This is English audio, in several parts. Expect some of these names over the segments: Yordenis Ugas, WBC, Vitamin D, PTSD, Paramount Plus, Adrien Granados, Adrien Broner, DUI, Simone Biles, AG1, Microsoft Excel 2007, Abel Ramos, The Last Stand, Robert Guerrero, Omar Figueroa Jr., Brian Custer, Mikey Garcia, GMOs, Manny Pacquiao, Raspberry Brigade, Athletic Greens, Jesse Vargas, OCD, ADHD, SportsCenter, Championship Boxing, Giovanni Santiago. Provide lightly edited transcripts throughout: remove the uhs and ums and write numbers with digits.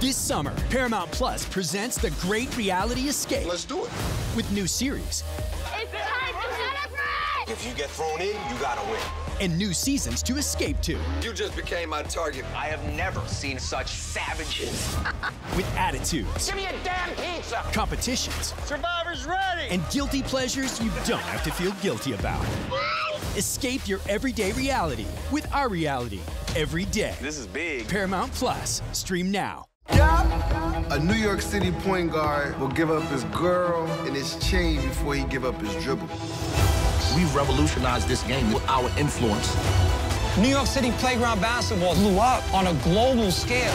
This summer, Paramount Plus presents The Great Reality Escape. Let's do it. With new series. It's time to celebrate! If you get thrown in, you gotta win. And new seasons to escape to. You just became my target. I have never seen such savages. With attitudes. Give me a damn pizza! Competitions. Survivor's ready! And guilty pleasures you don't have to feel guilty about. Escape your everyday reality with Our Reality every day. This is big. Paramount Plus. Stream now. A New York City point guard will give up his girl and his chain before he give up his dribble. We revolutionized this game with our influence. New York City playground basketball blew up on a global scale.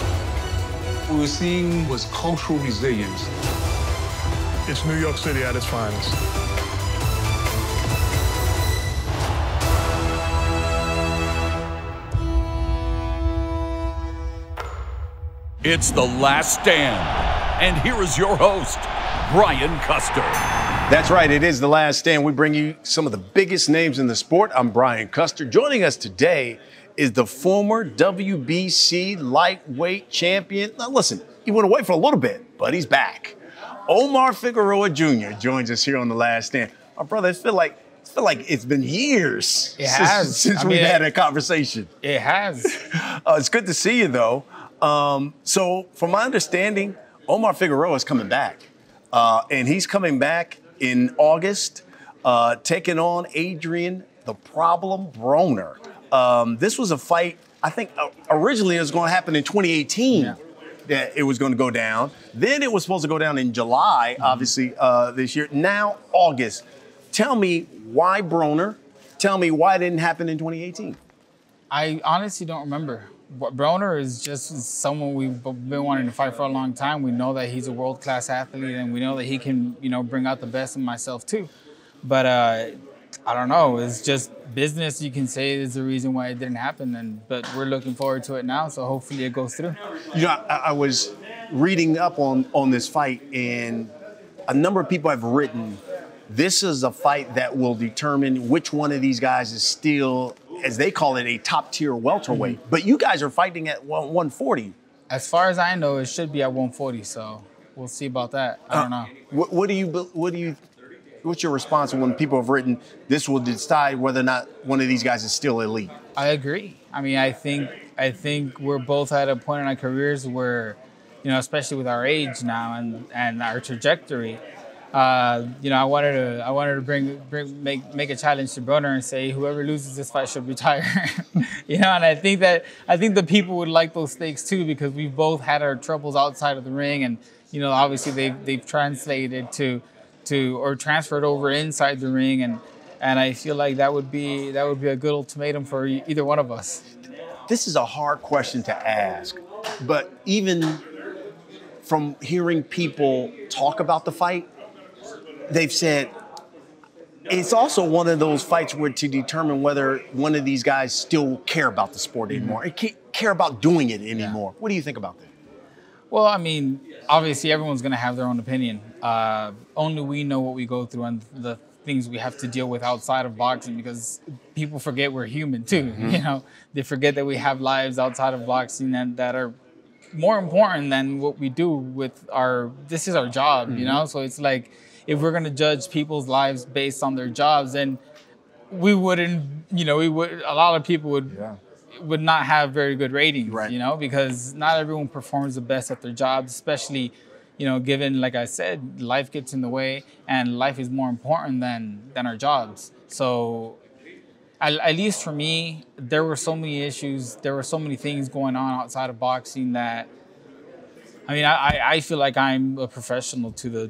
What we were seeing was cultural resilience. It's New York City at its finest. It's The Last Stand, and here is your host, Brian Custer. That's right, it is The Last Stand. We bring you some of the biggest names in the sport. I'm Brian Custer. Joining us today is the former WBC lightweight champion. Now listen, he went away for a little bit, but he's back. Omar Figueroa Jr. joins us here on The Last Stand. My brother, I feel like it's been years since we've had a conversation. It has. It's good to see you, though. So from my understanding, Omar Figueroa is coming back, and he's coming back in August, taking on Adrien "The Problem" Broner. This was a fight, I think originally it was going to happen in 2018. Yeah. That it was going to go down. Then it was supposed to go down in July, obviously, this year. Now August. Tell me why Broner. Tell me why it didn't happen in 2018. I honestly don't remember. Broner is just someone we've been wanting to fight for a long time. We know that he's a world-class athlete, and we know that he can, you know, bring out the best in myself too. But I don't know. It's just business. You can say is the reason why it didn't happen. But we're looking forward to it now. So hopefully it goes through. You know, I was reading up on this fight, and a number of people have written, this is a fight that will determine which one of these guys is still, as they call it, a top-tier welterweight. But you guys are fighting at 140. As far as I know, it should be at 140. So we'll see about that. I don't know. What's your response when people have written this will decide whether or not one of these guys is still elite? I agree. I mean, I think we're both at a point in our careers where, you know, especially with our age now and our trajectory. You know, I wanted to make a challenge to Broner and say whoever loses this fight should retire. You know, and I think the people would like those stakes too, because we've both had our troubles outside of the ring, and you know, obviously they've translated or transferred over inside the ring, and I feel like that would be a good ultimatum for either one of us. This is a hard question to ask, but even from hearing people talk about the fight, they've said it's also one of those fights where to determine whether one of these guys still care about the sport anymore. It can't care about doing it anymore. Yeah. What do you think about that? Well, I mean, obviously everyone's going to have their own opinion. Only we know what we go through and the things we have to deal with outside of boxing, because people forget we're human too. You know, they forget that we have lives outside of boxing and that are more important than what we do with this is our job, you know? So it's like, if we're going to judge people's lives based on their jobs, then we wouldn't, you know, a lot of people would not have very good ratings, right? You know, because not everyone performs the best at their jobs, especially, you know, given, like I said, life gets in the way and life is more important than our jobs. So at least for me, there were so many issues. There were so many things going on outside of boxing that, I mean, I feel like I'm a professional to the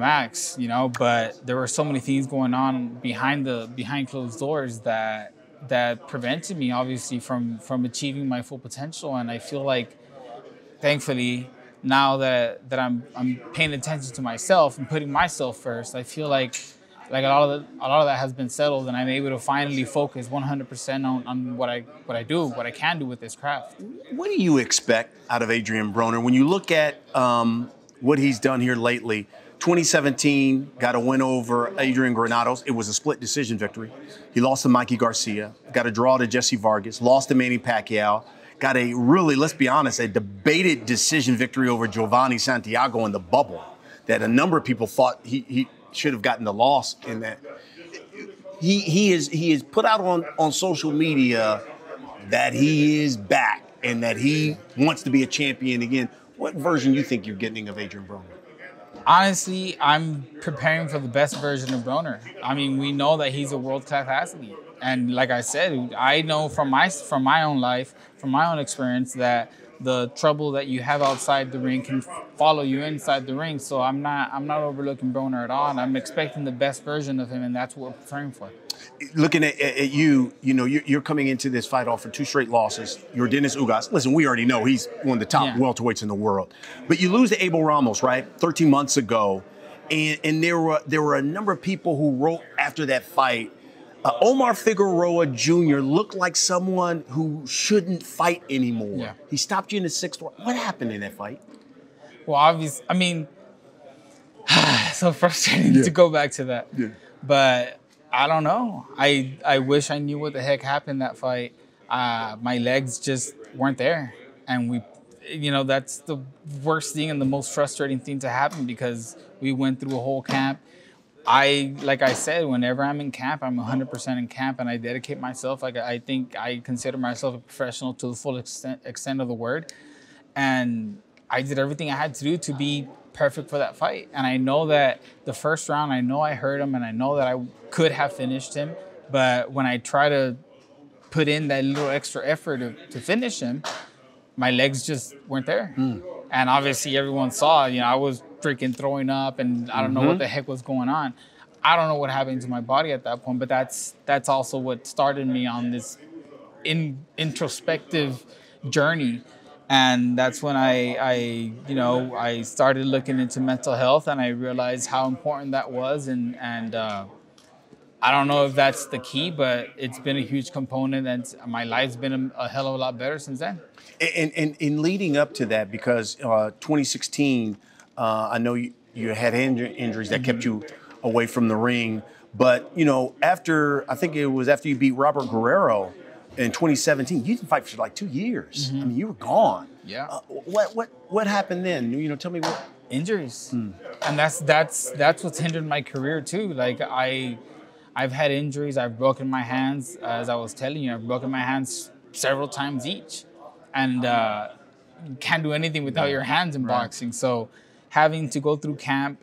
max, you know, but there were so many things going on behind closed doors that prevented me, obviously, from achieving my full potential. And I feel like, thankfully, now that I'm paying attention to myself and putting myself first, I feel like a lot of that has been settled, and I'm able to finally focus 100% on what I can do with this craft. What do you expect out of Adrien Broner when you look at what he's done here lately? 2017, got a win over Adrien Granados. It was a split decision victory. He lost to Mikey Garcia, got a draw to Jesse Vargas, lost to Manny Pacquiao, got a really, let's be honest, a debated decision victory over Giovanni Santiago in the bubble that a number of people thought he should have gotten the loss in that. He is put out on social media that he is back and that he wants to be a champion again. What version do you think you're getting of Adrien Broner? Honestly, I'm preparing for the best version of Broner. I mean, we know that he's a world-class athlete. And like I said, I know from my own life, from my own experience, that the trouble that you have outside the ring can follow you inside the ring. So I'm not overlooking Broner at all, and I'm expecting the best version of him, and that's what we're preparing for. Looking at you, you know, you're coming into this fight off for 2 straight losses. Yordenis Ugas, listen, we already know he's one of the top welterweights in the world. But you lose to Abel Ramos, right, 13 months ago, and there were a number of people who wrote after that fight, Omar Figueroa Jr. looked like someone who shouldn't fight anymore. Yeah. He stopped you in the 6th round. What happened in that fight? Well, obviously, I mean, so frustrating to go back to that. Yeah. But I don't know. I wish I knew what the heck happened that fight. My legs just weren't there. And we, you know, that's the worst thing and the most frustrating thing to happen because we went through a whole camp. Like I said, whenever I'm in camp, I'm 100% in camp, and I dedicate myself. Like I think I consider myself a professional to the full extent of the word. And I did everything I had to do to be perfect for that fight. And I know that the 1st round, I know I hurt him, and I know that I could have finished him. But when I try to put in that little extra effort to finish him, my legs just weren't there. Mm. And obviously everyone saw, you know, I was freaking throwing up and I don't know what the heck was going on. I don't know what happened to my body at that point, but that's also what started me on this introspective journey. And that's when I started looking into mental health, and I realized how important that was. And I don't know if that's the key, but it's been a huge component, and my life's been a hell of a lot better since then. And leading up to that, because 2016, I know you had injuries that kept you away from the ring, but you know, after, I think it was after you beat Robert Guerrero in 2017, you didn't fight for like 2 years. I mean, you were gone. Yeah. What happened then? You know, tell me what. Injuries. Mm. And that's what's hindered my career too. Like I've had injuries. I've broken my hands, as I was telling you. I've broken my hands several times each, and you can't do anything without your hands in boxing. So having to go through camp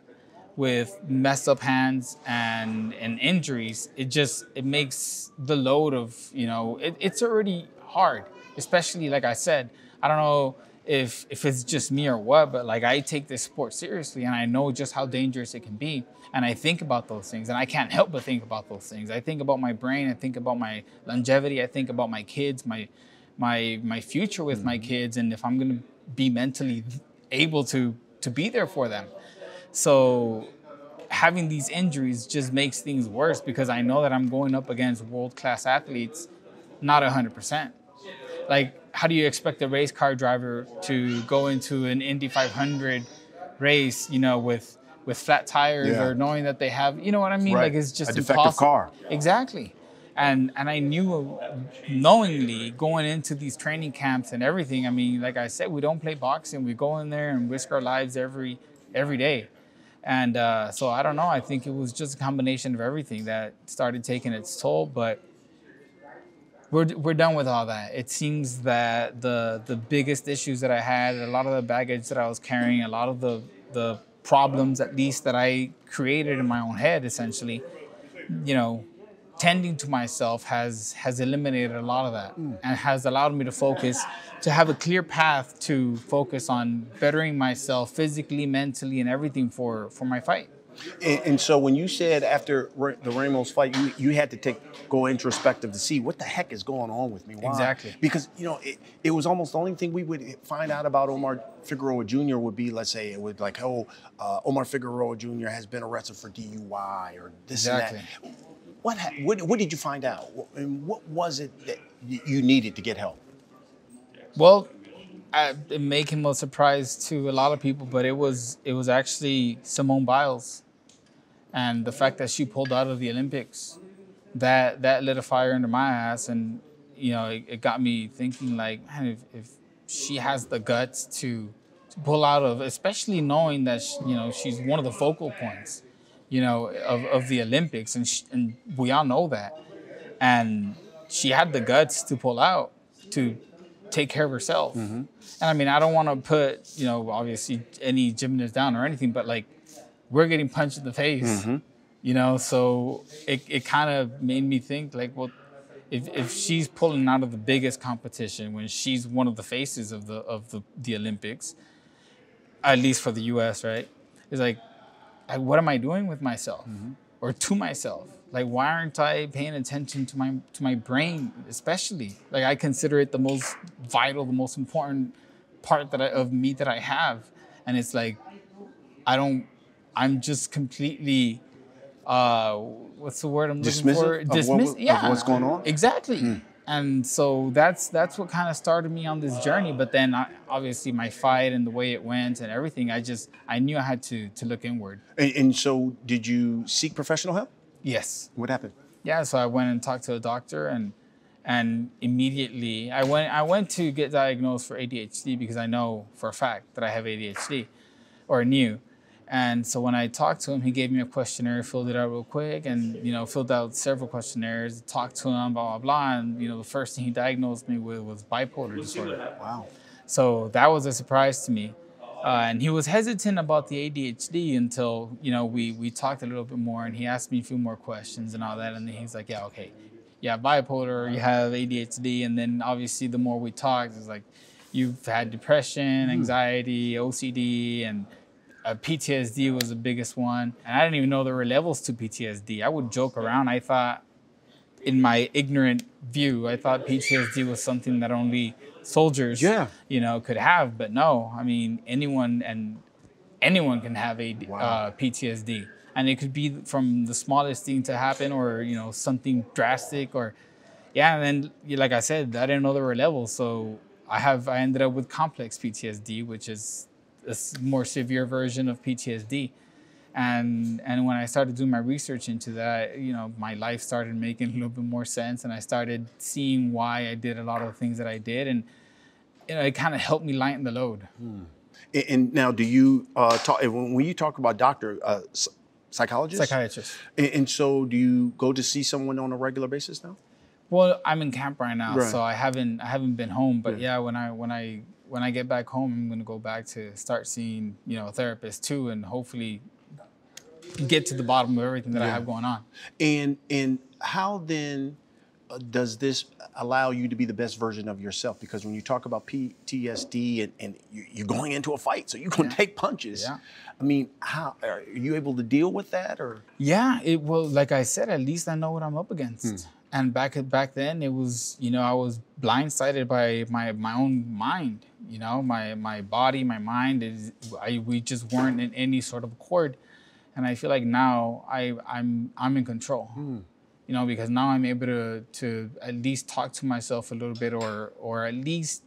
with messed up hands and injuries, it makes the load of, you know, it's already hard, especially like I said, I don't know if it's just me or what, but like I take this sport seriously and I know just how dangerous it can be. And I think about those things, and I can't help but think about those things. I think about my brain, I think about my longevity, I think about my kids, my future with my kids, and if I'm gonna be mentally able to be there for them. So having these injuries just makes things worse because I know that I'm going up against world-class athletes, not 100%. Like, how do you expect a race car driver to go into an Indy 500 race, you know, with flat tires or knowing that they have, you know what I mean? Right. Like, it's just impossible. A defective car. Exactly. And I knew knowingly going into these training camps and everything, I mean, like I said, we don't play boxing. We go in there and risk our lives every day. And so I don't know. I think it was just a combination of everything that started taking its toll. But we're done with all that. It seems that the biggest issues that I had, a lot of the baggage that I was carrying, a lot of the problems at least that I created in my own head, essentially, you know, tending to myself has eliminated a lot of that and has allowed me to focus, to have a clear path to focus on bettering myself physically, mentally, and everything for my fight. And so when you said after the Ramos fight, you had to go introspective to see what the heck is going on with me. Why? Exactly. Because, you know, it was almost the only thing we would find out about Omar Figueroa Jr. would be, let's say, it would like, oh, Omar Figueroa Jr. has been arrested for DUI or this and that. What did you find out? And what was it that you needed to get help? Well, it may come as a surprise to a lot of people, but it was actually Simone Biles, and the fact that she pulled out of the Olympics, that lit a fire under my ass, and you know, it got me thinking like, man, if she has the guts to pull out of, especially knowing that, you know, she's one of the focal points, you know, of the Olympics, and we all know that. And she had the guts to pull out, to take care of herself. Mm-hmm. And I mean, I don't want to put, you know, obviously any gymnast down or anything, but like, we're getting punched in the face, mm-hmm. you know? So it kind of made me think like, well, if she's pulling out of the biggest competition when she's one of the faces of the Olympics, at least for the US, right? It's like, what am I doing with myself mm-hmm. or to myself? Like, why aren't I paying attention to my brain, especially? Like, I consider it the most vital, the most important part of me that I have. And it's like, I'm just completely, what's the word I'm looking for? Dismissive of what's going on? Exactly. Mm. And so that's what kind of started me on this journey. But then obviously my fight and the way it went and everything, I knew I had to look inward. And so did you seek professional help? Yes. What happened? Yeah, so I went and talked to a doctor, and immediately I went to get diagnosed for ADHD, because I know for a fact that I have ADHD, or knew. And so when I talked to him, he gave me a questionnaire, filled it out real quick, and, you know, filled out several questionnaires, talked to him, blah, blah, blah. And, you know, the first thing he diagnosed me with was bipolar disorder. Wow. So that was a surprise to me. And he was hesitant about the ADHD until, you know, we talked a little bit more, and he asked me a few more questions and all that. And then he's like, yeah, okay. Yeah, bipolar, you have ADHD. And then obviously the more we talked, it's like, you've had depression, anxiety, OCD, and... PTSD was the biggest one. And I didn't even know there were levels to PTSD. I would joke around. I thought, in my ignorant view, I thought PTSD was something that only soldiers, you know, could have. But no, I mean, anyone can have PTSD. And it could be from the smallest thing to happen, or, you know, something drastic, or, yeah. And then, like I said, I didn't know there were levels. So I ended up with complex PTSD, which is a more severe version of PTSD. And when I started doing my research into that, you know, my life started making a little bit more sense, and I started seeing why I did a lot of the things that I did, and you know, it kind of helped me lighten the load. Hmm. And now, do you talk, when you talk about doctor, psychologist? Psychiatrist. And so do you go to see someone on a regular basis now? Well, I'm in camp right now, so I haven't been home, but yeah, when I get back home, I'm going to go back to start seeing, you know, a therapist too, and hopefully get to the bottom of everything that I have going on. And how then does this allow you to be the best version of yourself? Because when you talk about PTSD and you're going into a fight, so you're going to take punches. Yeah. I mean, how are you able to deal with that? Or yeah, it will. Like I said, at least I know what I'm up against. Hmm. And back then, it was, you know, I was blindsided by my own mind, you know, my body, my mind. We just weren't in any sort of accord, and I feel like now I'm in control, you know, because now I'm able to at least talk to myself a little bit, or at least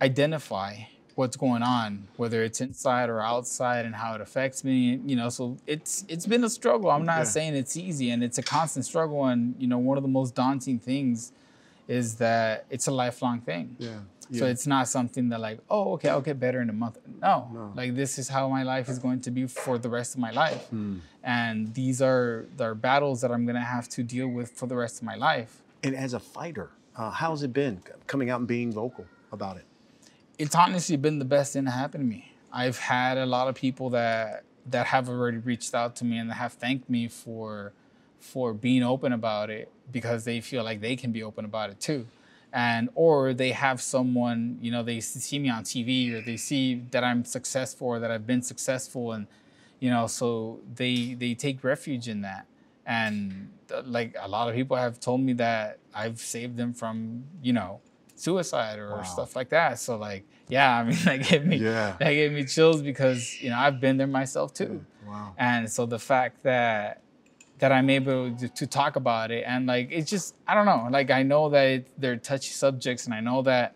identify what's going on, whether it's inside or outside, and how it affects me, you know. So it's been a struggle. I'm not saying it's easy, and it's a constant struggle. And, you know, one of the most daunting things is that it's a lifelong thing. Yeah. So it's not something that like, oh, okay, I'll get better in a month. No. Like, this is how my life is going to be for the rest of my life. And these are battles that I'm going to have to deal with for the rest of my life. And as a fighter, how's it been coming out and being vocal about it? It's honestly been the best thing that happened to me. I've had a lot of people that have already reached out to me and have thanked me for being open about it, because they feel like they can be open about it too. And, or they have someone, you know, they see me on TV, or they see that I'm successful, or that I've been successful. And, you know, so they take refuge in that. And like, a lot of people have told me that I've saved them from, you know, suicide or stuff like that. So like, yeah, I mean, that gave me chills, because, you know, I've been there myself too. Wow. And so the fact that I'm able to talk about it, and like, it's just, I don't know, like, I know that they're touchy subjects, and I know that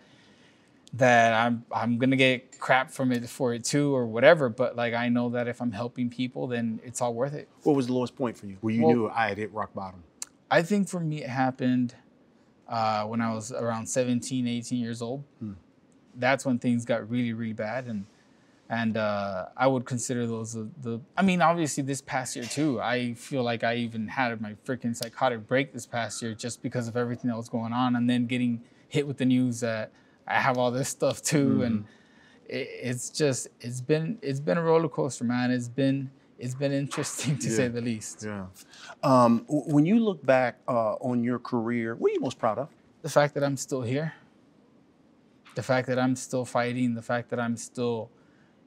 I'm going to get crap from it for it too, or whatever. But like, I know that if I'm helping people, then it's all worth it. What was the lowest point for you, where you knew I had hit rock bottom? I think for me, it happened when I was around 17, 18 years old. That's when things got really, really bad. And I would consider those the I mean, obviously this past year too, I feel like I even had my freaking psychotic break this past year just because of everything that was going on, and then getting hit with the news that I have all this stuff too. And it's been a roller coaster, man. It's been interesting to say the least. Yeah. When you look back on your career, what are you most proud of? The fact that I'm still here. The fact that I'm still fighting, the fact that I'm still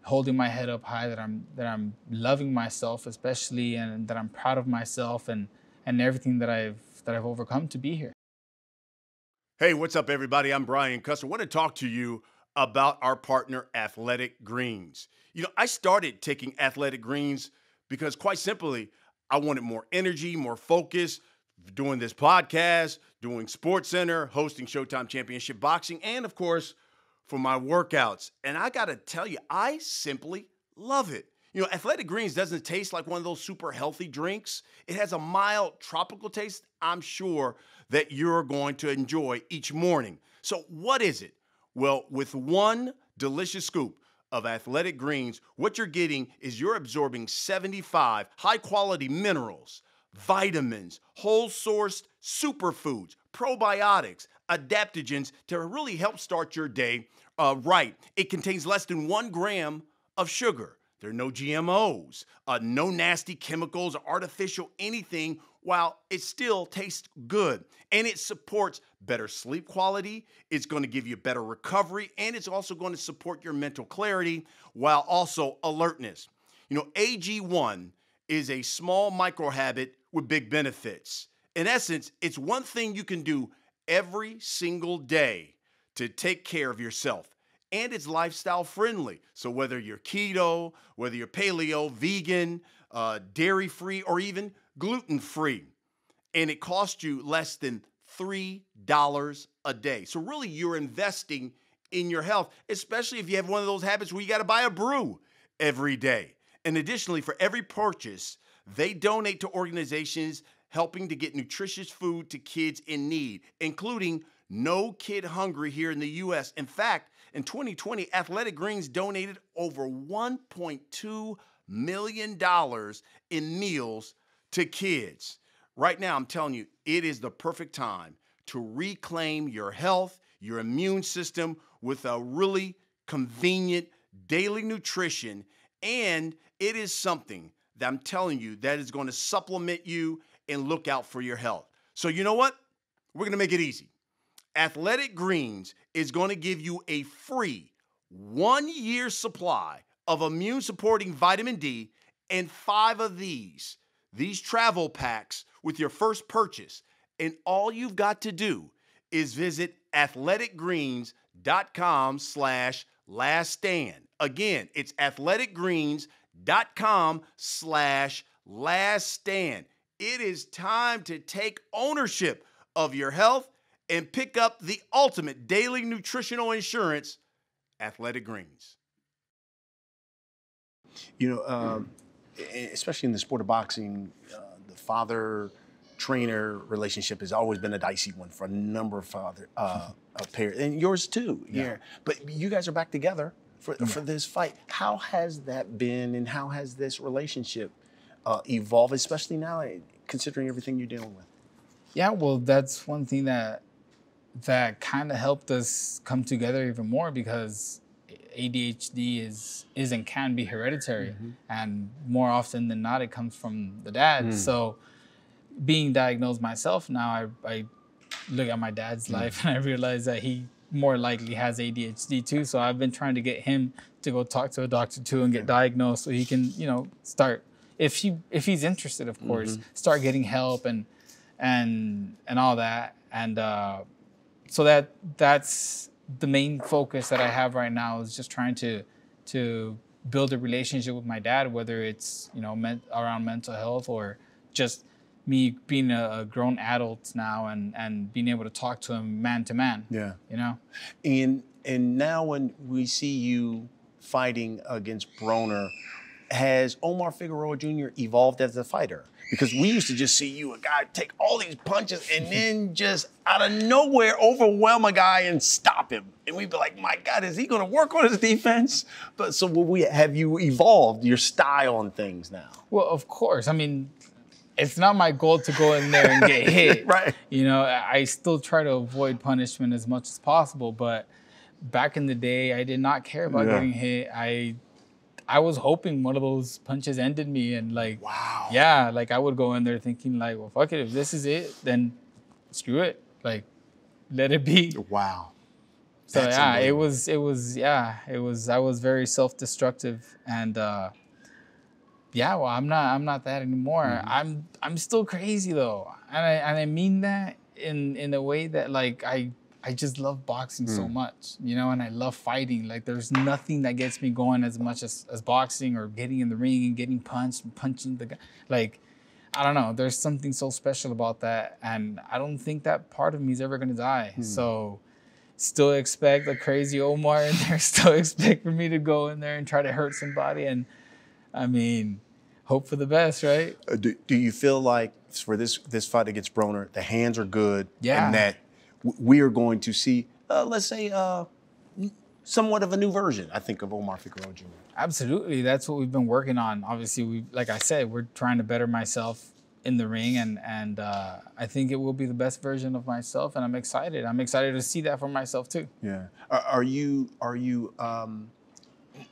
holding my head up high, that I'm loving myself especially, and that I'm proud of myself and everything that I've overcome to be here. Hey, what's up everybody? I'm Brian Custer. I want to talk to you about our partner Athletic Greens. You know, I started taking Athletic Greens because quite simply, I wanted more energy, more focus, doing this podcast, doing SportsCenter, hosting Showtime Championship Boxing, and of course, for my workouts. And I gotta tell you, I simply love it. You know, Athletic Greens doesn't taste like one of those super healthy drinks. It has a mild tropical taste I'm sure that you're going to enjoy each morning. So what is it? Well, with one delicious scoop of Athletic Greens, what you're getting is you're absorbing 75 high-quality minerals, vitamins, whole-sourced superfoods, probiotics, adaptogens to really help start your day right. It contains less than 1 gram of sugar. There are no GMOs, no nasty chemicals or artificial anything, while it still tastes good. And it supports better sleep quality, it's going to give you better recovery, and it's also going to support your mental clarity while also alertness. You know, AG1 is a small microhabit with big benefits. In essence, it's one thing you can do every single day to take care of yourself. And it's lifestyle friendly. So whether you're keto, whether you're paleo, vegan, dairy-free, or even gluten-free. And it costs you less than $3 a day. So really you're investing in your health, especially if you have one of those habits where you gotta buy a brew every day. And additionally, for every purchase, they donate to organizations helping to get nutritious food to kids in need, including No Kid Hungry here in the U.S. In fact, in 2020, Athletic Greens donated over $1.2 million in meals to kids. Right now, I'm telling you, it is the perfect time to reclaim your health, your immune system with a really convenient daily nutrition. And it is something that I'm telling you that is going to supplement you and look out for your health. So you know what? We're going to make it easy. Athletic Greens is going to give you a free 1-year supply of immune-supporting vitamin D and 5 of these travel packs with your first purchase. And all you've got to do is visit athleticgreens.com/laststand. Again, it's athleticgreens.com/laststand. It is time to take ownership of your health and pick up the ultimate daily nutritional insurance, Athletic Greens. You know, especially in the sport of boxing, the father-trainer relationship has always been a dicey one for a number of pairs, and yours too. Yeah. But you guys are back together for this fight. How has that been, and how has this relationship evolved, especially now, considering everything you're dealing with? Yeah, well, that's one thing that kind of helped us come together even more, because ADHD is and can be hereditary. And more often than not, it comes from the dad. So being diagnosed myself now, I look at my dad's life and I realize that he more likely has ADHD too. So I've been trying to get him to go talk to a doctor too and get diagnosed so he can, you know, start, if he's interested, of course, start getting help and all that. And so that's the main focus that I have right now, is just trying to build a relationship with my dad, whether it's, you know, around mental health or just me being a grown adult now and being able to talk to him man to man. Yeah. You know? And now when we see you fighting against Broner, has Omar Figueroa Jr. evolved as a fighter? Because we used to just see you, a guy take all these punches and then just out of nowhere overwhelm a guy and stop him. And we'd be like, my God, is he gonna work on his defense? But so have you evolved your style on things now? Well, of course. I mean, it's not my goal to go in there and get hit. Right. You know, I still try to avoid punishment as much as possible, but back in the day, I did not care about getting hit. I was hoping one of those punches ended me, and like, yeah, like I would go in there thinking like, well, fuck it, if this is it, then screw it, like, let it be. Wow. So that's amazing. I was very self-destructive, and well, I'm not that anymore. I'm still crazy though, and I mean that in a way that like I just love boxing so much, you know, and I love fighting. Like, there's nothing that gets me going as much as boxing or getting in the ring and getting punched and punching the guy. Like, I don't know. There's something so special about that, and I don't think that part of me is ever going to die. So still expect a crazy Omar in there. Still expect for me to go in there and try to hurt somebody. And, I mean, hope for the best, right? Do you feel like for this fight against Broner, the hands are good and that we are going to see, let's say, somewhat of a new version, I think, of Omar Figueroa Jr.? Absolutely. That's what we've been working on. Obviously, like I said, we're trying to better myself in the ring, and I think it will be the best version of myself, and I'm excited. I'm excited to see that for myself, too. Yeah. Are you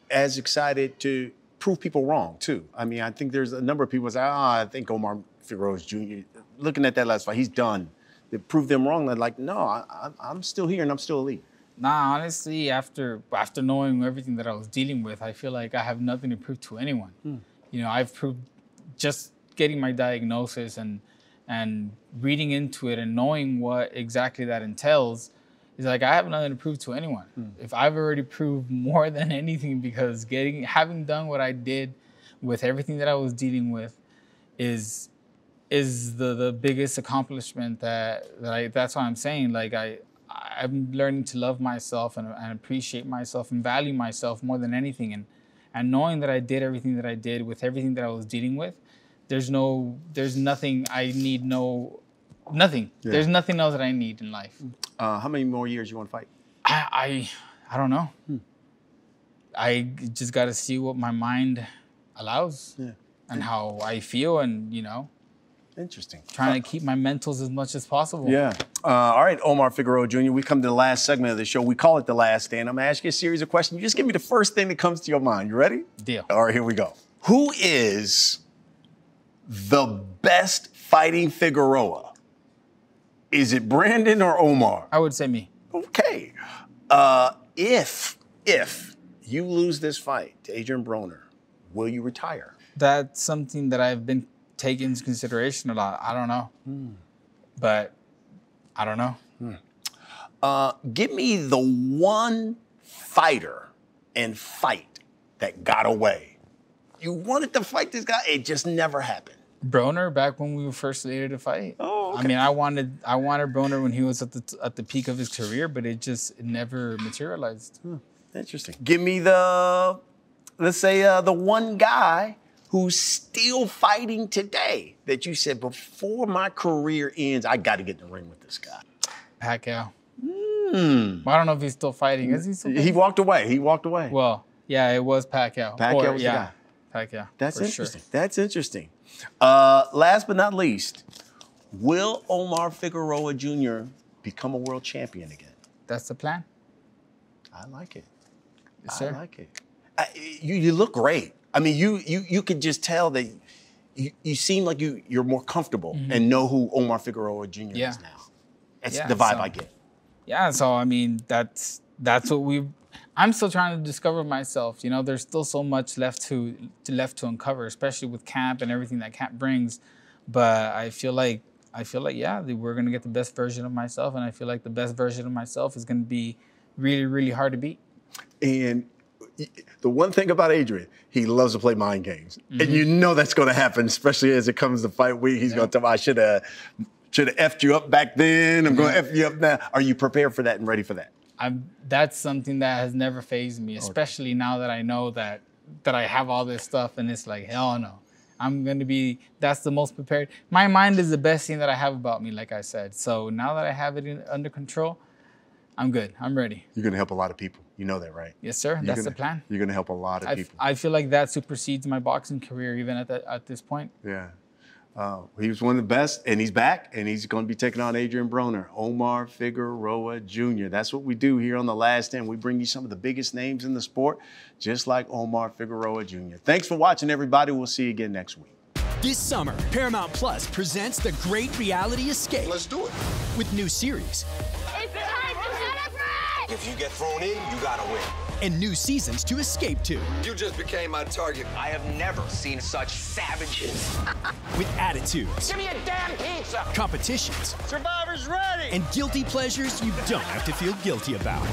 as excited to prove people wrong, too? I mean, I think there's a number of people that say, I think Omar Figueroa Jr., looking at that last fight, he's done. They prove them wrong. They're like, no, I'm still here and I'm still elite. Nah, honestly, after knowing everything that I was dealing with, I feel like I have nothing to prove to anyone. You know, I've proved just getting my diagnosis and reading into it and knowing what exactly that entails is like, I have nothing to prove to anyone. If I've already proved more than anything, because having done what I did with everything that I was dealing with is the biggest accomplishment that's why I'm saying, like, I'm learning to love myself and appreciate myself and value myself more than anything. And knowing that I did everything that I did with everything that I was dealing with, there's nothing. Yeah. There's nothing else that I need in life. How many more years you want to fight? I don't know. I just got to see what my mind allows and how I feel, and, you know, interesting. Trying to keep my mentals as much as possible. Yeah. All right, Omar Figueroa Jr., we come to the last segment of the show. We call it The Last Stand. I'm going to ask you a series of questions. You just give me the first thing that comes to your mind. You ready? Deal. All right, here we go. Who is the best fighting Figueroa? Is it Brandon or Omar? I would say me. Okay. If you lose this fight to Adrien Broner, will you retire? That's something that I've been take into consideration a lot. I don't know, but I don't know. Give me the one fighter and fight that got away. You wanted to fight this guy, it just never happened. Broner, back when we were first slated to fight. Oh, okay. I mean, I wanted Broner when he was at the peak of his career, but it just never materialized. Interesting. Give me the, let's say, the one guy who's still fighting today that you said, before my career ends, I got to get in the ring with this guy? Pacquiao. I don't know if he's still fighting. Is he still fighting? He walked away. He walked away. Well, yeah, it was Pacquiao. Pacquiao was the guy. Pacquiao. That's interesting. Sure. That's interesting. Last but not least, will Omar Figueroa Jr. become a world champion again? That's the plan. I like it. Yes, sir. I like it. You look great. I mean, you could just tell that you seem like you're more comfortable and know who Omar Figueroa Jr. is now. That's the vibe I get. Yeah, so I mean, that's what I'm still trying to discover myself. You know, there's still so much left to uncover, especially with camp and everything that camp brings. But I feel like we're gonna get the best version of myself, and I feel like the best version of myself is gonna be really, really hard to beat. And the one thing about Adrien, he loves to play mind games. And you know that's going to happen, especially as it comes to fight week. He's going to tell me, I should have F'd you up back then. I'm going to F you up now. Are you prepared for that and ready for that? That's something that has never fazed me, especially now that I know that that I have all this stuff, and it's like, hell no. I'm going to be, that's the most prepared. My mind is the best thing that I have about me, like I said. So now that I have it under control, I'm good. I'm ready. You're going to help a lot of people. You know that, right? Yes, sir. That's the plan. You're going to help a lot of people. I feel like that supersedes my boxing career even at this point. Yeah. He was one of the best, and he's back, and he's going to be taking on Adrien Broner, Omar Figueroa Jr. That's what we do here on The Last Stand. We bring you some of the biggest names in the sport, just like Omar Figueroa Jr. Thanks for watching, everybody. We'll see you again next week. This summer, Paramount Plus presents The Great Reality Escape. Let's do it. With new series. It's time to celebrate! If you get thrown in, you got to win. And new seasons to escape to. You just became my target. I have never seen such savages. With attitudes. Give me a damn pizza. Competitions. Survivor's ready. And guilty pleasures you don't have to feel guilty about.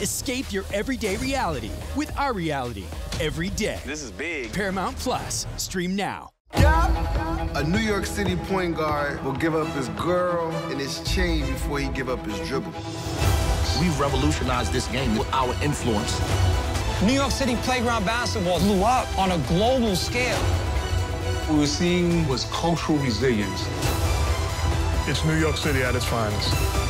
Escape your everyday reality with Our Reality every day. This is big. Paramount Plus. Stream now. A New York City point guard will give up his girl and his chain before he give up his dribble. We revolutionized this game with our influence. New York City playground basketball blew up on a global scale. What we were seeing was cultural resilience. It's New York City at its finest.